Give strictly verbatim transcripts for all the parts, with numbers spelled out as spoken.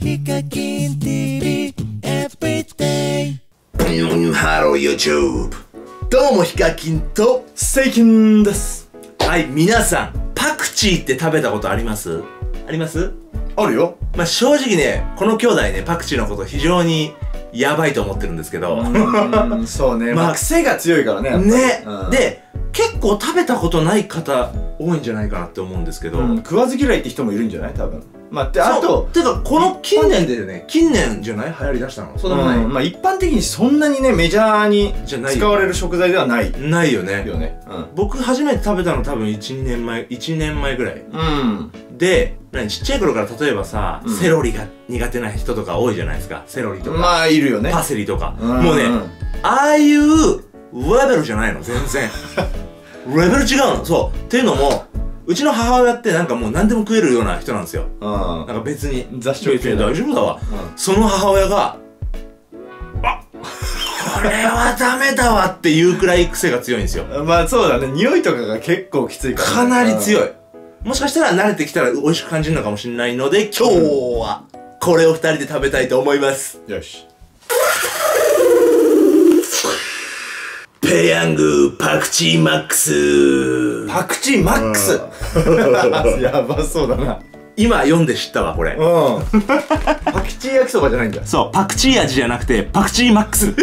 ヒカキン ティーブイ エブリデイ ハロー YouTube どうもヒカキンとセイキンです。はい、皆さんパクチーって食べたことあります？あります？あるよ。まあ正直ね、この兄弟ね、パクチーのこと非常にヤバいと思ってるんですけど、うんそうね、まあ癖が強いからねね、うん、で結構食べたことない方多いんじゃないかなって思うんですけど、うん、食わず嫌いって人もいるんじゃない多分。まあ、であとてかこの近年でね、近年じゃない流行りだしたの。そうでもない、まあ一般的にそんなにねメジャーに使われる食材ではないないよね。僕初めて食べたの多分いちにねんまえいちねんまえぐらいで、ちっちゃい頃から例えばさ、セロリが苦手な人とか多いじゃないですか。セロリとかまあいるよね、パセリとか。もうね、ああいうレベルじゃないの、全然レベル違うの。そうっていうのも、うちの母親ってなんかもう何でも食えるような人なんですよ。なんか別に雑食系大丈夫だわ。その母親が「あこれはダメだわ」っていうくらい癖が強いんですよ。まあそうだね、匂いとかが結構きついからかなり強い。もしかしたら慣れてきたら美味しく感じるのかもしれないので、今日はこれをふたりで食べたいと思います。よし、ペヤングパクチーマックス。パクチーマックスやばそうだな。今読んで知ったわこれ、うん、パクチー焼きそばじゃないんだ。そう、パクチー味じゃなくてパクチーマックス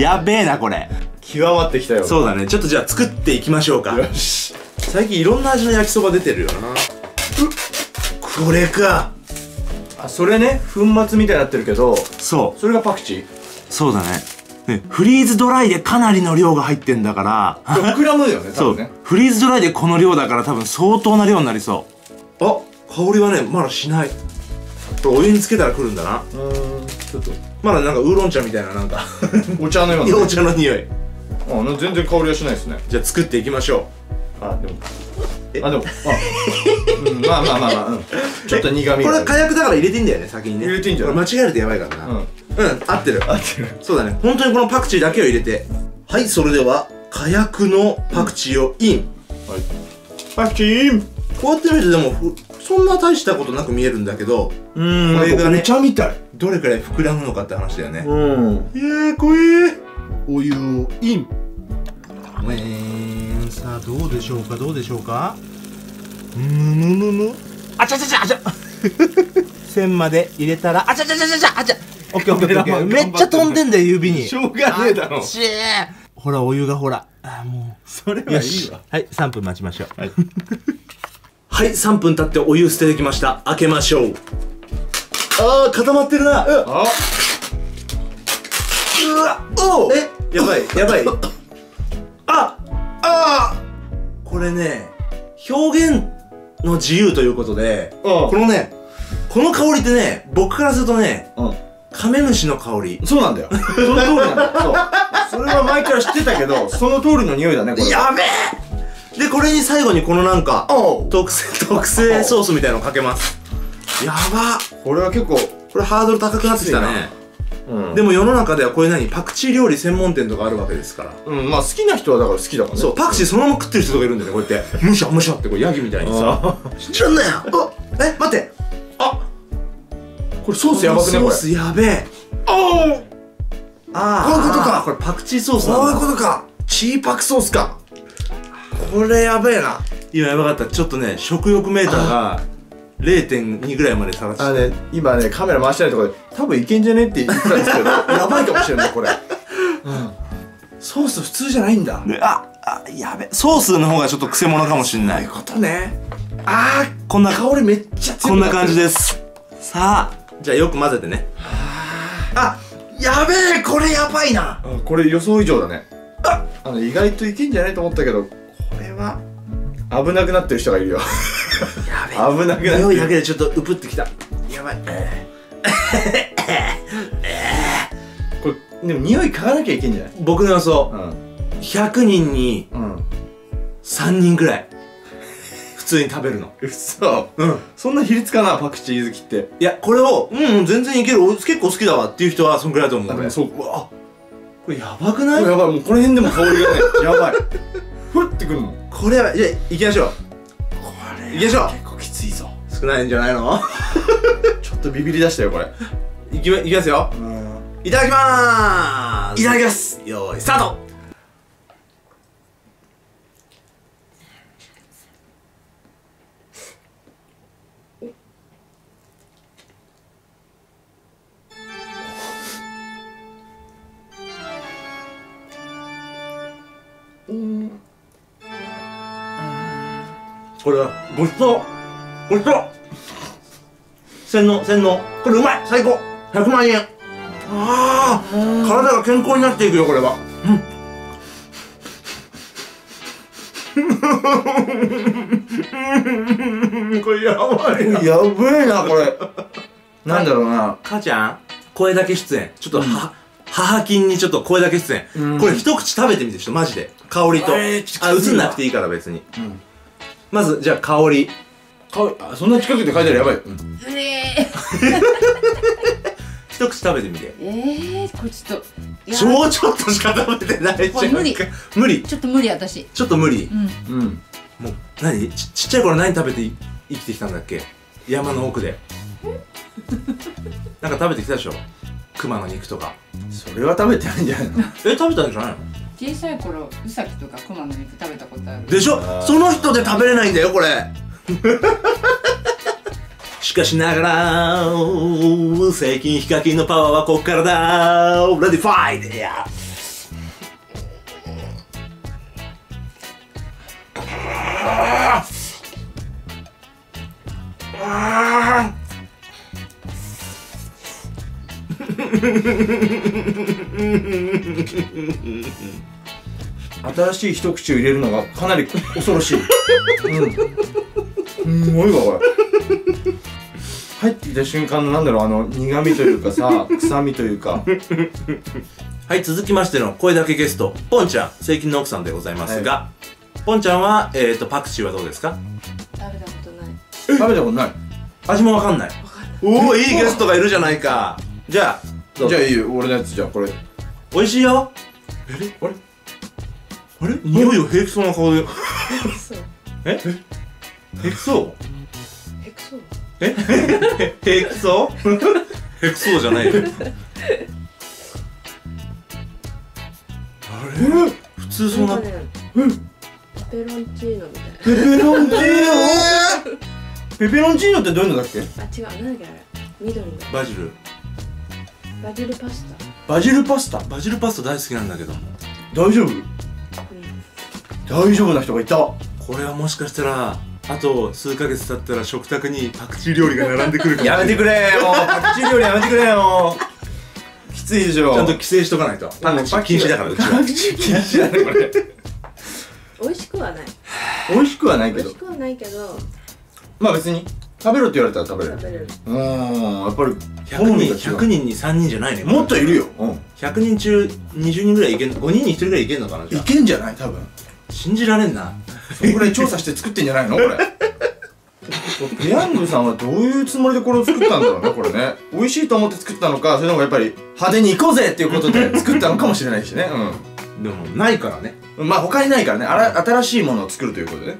やべえなこれ、極まってきたよ。そうだね、ちょっとじゃあ作っていきましょうか。よし、最近いろんな味の焼きそば出てるよな。これか。あ、それね、粉末みたいになってるけど、そう、それがパクチー。そうだねね、フリーズドライでかなりの量が入ってんだから膨らむよね多分ね。そう、フリーズドライでこの量だから多分相当な量になりそう。あ、香りはねまだしない。これお湯につけたらくるんだな。うーん、ちょっとまだなんかウーロン茶みたいな、なんかお茶のような、ね、お茶の匂い。あ、全然香りはしないですね。じゃあ作っていきましょう。あ、でもあ、でも、あ、うん、まあまあまあまあ、ちょっと苦味が。これ火薬だから入れていいんだよね、先にね。入れていいんじゃない？間違えるとやばいからな。うん、うん、合ってる合ってる。そうだね、本当にこのパクチーだけを入れて。はい、それでは火薬のパクチーをイン。はい、パクチーイン。こうやって見るとでもそんな大したことなく見えるんだけど、うん、これがね、お茶みたい。どれくらい膨らむのかって話だよね。うん、いや、これお湯をイン。えー、さあどうでしょうか、どうでしょうか。むむむむ、あちゃちゃちゃあちゃ線まで入れたら、あちゃちゃちゃちゃあちゃ。オッケーオッケーオッケー。めっちゃ飛んでんだよ指に。しょうがねえだろ。しー、ほらお湯がほら。あ、もうそれはいいわ。はい、さんぷん待ちましょう。はい、はい、さんぷん経ってお湯捨ててきました。開けましょう。あー、固まってるな。うわ、おお、え、やばいやばい。ああ、これね、表現の自由ということで、このね、この香りってね、僕からするとね、カメムシの香り。そうなんだよ、その通りなんだよ。そう、それは前から知ってたけど、その通りの匂いだねこれ。やべえ。でこれに最後にこのなんか特製特製ソースみたいのをかけます。やばっ、これは結構、これハードル高くなってきたね。でも世の中ではこれ何、パクチー料理専門店とかあるわけですから、うん、まあ好きな人はだから好きだからね。そう、パクチーそのまま食ってる人とかいるんだよね、こうやってむしゃむしゃって、こうヤギみたいにさ。知らんなよ。あ、え、待って、あ、これソースやばくね、これ。ソースやべえ。ああ、こういうことか。これパクチーソースなんだ。こういうことか、チーパクソースか。これやべえな。今やばかった、ちょっとね食欲メーターがれいてんに ぐらいまで下がって。あね、今ねカメラ回してないところで多分いけんじゃねって言ってたんですけどやばいかもしれないこれ、うん、ソース普通じゃないんだ、ね、ああ、やべ、ソースの方がちょっとくせ者かもしれない。そういうことね。あー、こんな香りめっちゃ強くなってる。こんな感じです。さあ、じゃあよく混ぜてね。あ、やべえ、これやばいな、うん、これ予想以上だね。ああの、意外といけんじゃないと思ったけど、これは危なくなってる人がいるよやべえ、危なくなってる。匂いだけでちょっとうぷってきた。やばいこれでも匂い嗅がなきゃいけんじゃない？僕の予想、うん、ひゃくにんにさんにんぐらい普通に食べるの。うっそ、うん、そんな比率かなパクチー好きって。いや、これを、うん、うん、全然いける、俺結構好きだわっていう人はそんぐらいだと思う。ね、そう、うわ、これやばくない？やばい、もうこの辺でも香りがねやばい、ふってくるもんこれ。やばい。じゃあ行きましょう。これ行きましょう。結構きついぞ。少ないんじゃないのちょっととビビりだしたよ、これ。いきますよ。いただきまーす。いただきます。よーい、スタート。これはごちそう、ごちそう、洗脳、洗脳、これうまい、最高、ひゃくまんえん。ああ、体が健康になっていくよ、これは。うん、これやばいな、やべえな、これ。なんだろうな、母ちゃん、声だけ出演、ちょっとは、うん、母菌にちょっと声だけ出演、うん、これ一口食べてみて、ちょっとマジで香りと、あ、映んなくていいから別に、うん、まず、じゃあ香り、香り、あ、そんな近くで嗅いだらやばい。一口食べてみて。えー、これちょっともうちょっとしか食べてないじゃん。無理無理、ちょっと無理、私ちょっと無理。うん、もう何、ちっちゃい頃何食べて生きてきたんだっけ、山の奥でなんか食べてきたでしょ、熊の肉とか。それは食べてないんじゃないの。え、食べたんじゃないの。小さい頃、ウサギとか熊の肉食べたことあるでしょ。その人で食べれないんだよ、これ。しかしながら最近ヒカキンのパワーはこっからだ。レディファイディア。ああ、新しい一口を入れるのがかなり恐ろしい。うん、すごいわ、これ。入ってきた瞬間のなんだろう、あの苦味というかさ、臭みというか。はい、続きましての声だけゲスト、ポンちゃん、セイキンの奥さんでございますが、はい、ポンちゃんは、えーと、パクチーはどうですか。食べたことない。食べたことない。味もわかんない。おお、いいゲストがいるじゃないか。じゃあ、じゃあいいよ、俺のやつ。じゃあこれ美味しいよ。え、あれあれ、匂いを平気そうな顔で。え、平気そう、平気そう、え、平気そう、平気そうじゃないよ。あれ、普通そうな、ペペロンチーノみたいな。ペペロンチーノ。ペペロンチーノってどういうのだっけ。あ、違う、なんだっけ、あれ緑のバジル、バジルパスタ。バジルパスタ、バジルパスタ大好きなんだけども。大丈夫、うん、大丈夫な人がいた。これはもしかしたらあと数ヶ月経ったら食卓にパクチー料理が並んでくるかも。やめてくれよ、パクチー料理やめてくれよ。きついでしょ。ちゃんと規制しとかないと。パクチー禁止だから、うちは。パクチー禁止だね、これ。美味しくはない。美味しくはないけど、美味しくはないけど、まあ別に食べろって言われたら食べる。食べる。うん、やっぱりひゃくにんにさんにんじゃないね。もっといるよ。ひゃくにん中にじゅうにんぐらいいけん、ごにんにひとりぐらいいけんのかな。いけんじゃない、多分。信じられんな。それぐらい調査して作ってんじゃないの、これ。ペヤングさんはどういうつもりでこれを作ったんだろうね、これね。美味しいと思って作ったのか、それともやっぱり派手に行こうぜっていうことで作ったのかもしれないしね。うん。でもないからね。まあ他にないからね。あら、新しいものを作るということでね。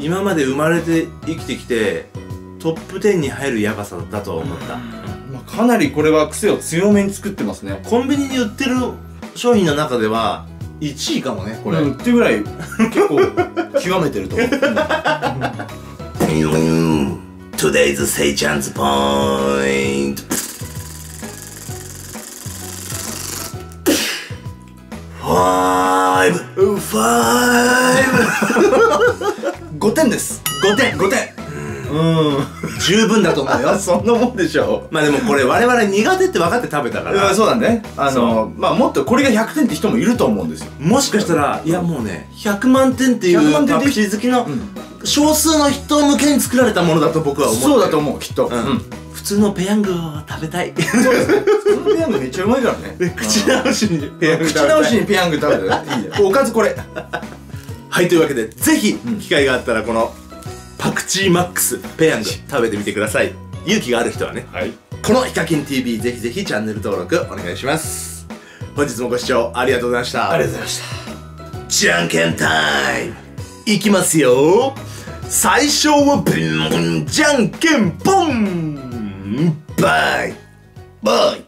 今まで生まれて生きてきてトップじゅうに入るヤバさだと思った。かなりこれは癖を強めに作ってますね。コンビニで売ってる商品の中ではいちいかもね、これ、うん、ってぐらい結構極めてると思う。ビューン Today's せいちゃんズポイント。ファイブ ファイブ ごてんです。ごてん、ごてん、うん、十分だと思うよ。そんなもんでしょう。まあでもこれ我々苦手って分かって食べたから。そうだね。あのまあもっとこれがひゃくてんって人もいると思うんですよ。もしかしたら、いやもうね、ひゃくまんてんっていうパクチー好きの少数の人向けに作られたものだと僕は思う。そうだと思う、きっと。普通のペヤングを食べたい。そうですね、普通のペヤングめっちゃうまいからね。口直しにペヤング食べたい。口直しにペヤング食べたらいいじゃん、おかずこれ。はい、というわけでぜひ機会があったらこのパクチーマックスペヤング食べてみてください。勇気がある人はね、はい、このヒカキン ティーブイ ぜひぜひチャンネル登録お願いします。本日もご視聴ありがとうございました。ありがとうございました。じゃんけんタイムいきますよ。最初はブン、じゃんけんポン、バイバイ。